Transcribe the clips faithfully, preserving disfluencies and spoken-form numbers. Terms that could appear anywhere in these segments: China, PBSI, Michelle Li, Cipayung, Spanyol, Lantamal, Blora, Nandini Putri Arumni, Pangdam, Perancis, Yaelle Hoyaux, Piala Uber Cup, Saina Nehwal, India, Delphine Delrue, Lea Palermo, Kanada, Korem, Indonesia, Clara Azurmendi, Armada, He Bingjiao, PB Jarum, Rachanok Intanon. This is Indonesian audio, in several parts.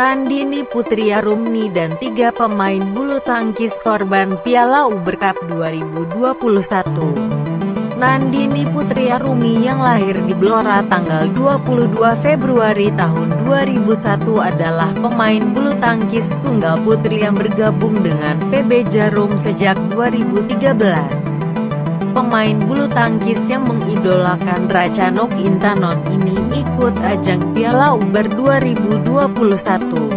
Nandini Putri Arumni dan tiga pemain bulu tangkis korban Piala Uber Cup dua ribu dua puluh satu. Nandini Putri Arumni yang lahir di Blora tanggal dua puluh dua Februari tahun dua ribu satu adalah pemain bulu tangkis tunggal putri yang bergabung dengan P B Jarum sejak dua ribu tiga belas. Pemain bulu tangkis yang mengidolakan Rachanok Intanon ini ikut ajang Piala Uber dua ribu dua puluh satu.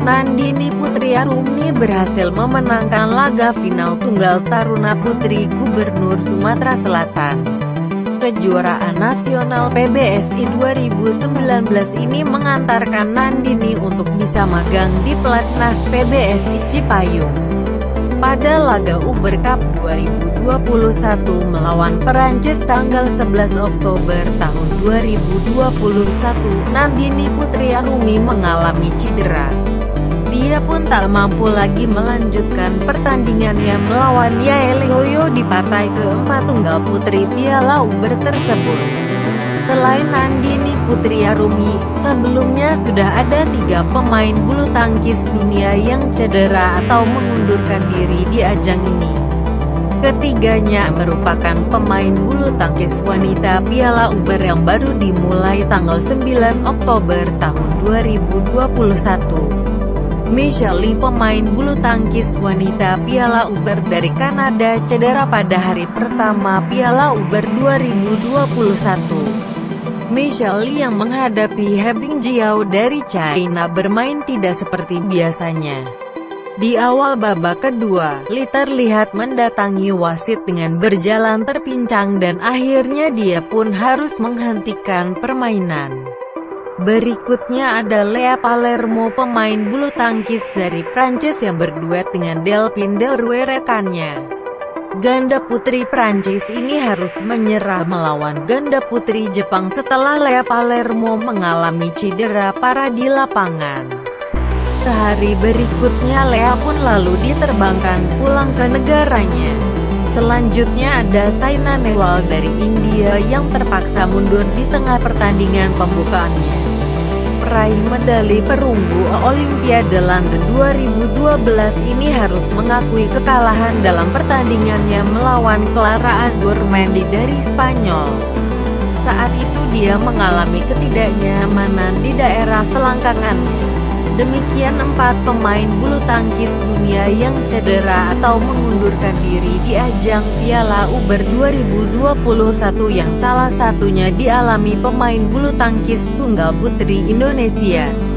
Nandini Putri Arumni berhasil memenangkan laga final tunggal taruna putri Gubernur Sumatera Selatan. Kejuaraan nasional P B S I dua ribu sembilan belas ini mengantarkan Nandini untuk bisa magang di Pelatnas P B S I Cipayung. Pada laga Uber Cup dua ribu dua puluh satu melawan Perancis tanggal sebelas Oktober tahun dua ribu dua puluh satu, Nandini Putri Arumni mengalami cedera. Dia pun tak mampu lagi melanjutkan pertandingannya melawan Yaelle Hoyaux di partai keempat tunggal putri Piala Uber tersebut. Selain Nandini Putri Arumni, sebelumnya sudah ada tiga pemain bulu tangkis dunia yang cedera atau mengundurkan diri di ajang ini. Ketiganya merupakan pemain bulu tangkis wanita Piala Uber yang baru dimulai tanggal sembilan Oktober tahun dua ribu dua puluh satu. Michelle Li, pemain bulu tangkis wanita Piala Uber dari Kanada, cedera pada hari pertama Piala Uber dua ribu dua puluh satu. Michelle Li yang menghadapi He Bingjiao dari China bermain tidak seperti biasanya. Di awal babak kedua, Li terlihat mendatangi wasit dengan berjalan terpincang dan akhirnya dia pun harus menghentikan permainan. Berikutnya ada Lea Palermo, pemain bulu tangkis dari Perancis yang berduet dengan Delphine Delrue rekannya. Ganda putri Perancis ini harus menyerah melawan ganda putri Jepang setelah Lea Palermo mengalami cedera parah di lapangan. Sehari berikutnya Lea pun lalu diterbangkan pulang ke negaranya. Selanjutnya ada Saina Nehwal dari India yang terpaksa mundur di tengah pertandingan pembukaannya. Peraih medali perunggu Olimpiade London dua ribu dua belas ini harus mengakui kekalahan dalam pertandingannya melawan Clara Azurmendi dari Spanyol. Saat itu dia mengalami ketidaknyamanan di daerah selangkangannya. Demikian empat pemain bulu tangkis dunia yang cedera atau mengundurkan diri di ajang Piala Uber dua ribu dua puluh satu yang salah satunya dialami pemain bulu tangkis tunggal putri Indonesia.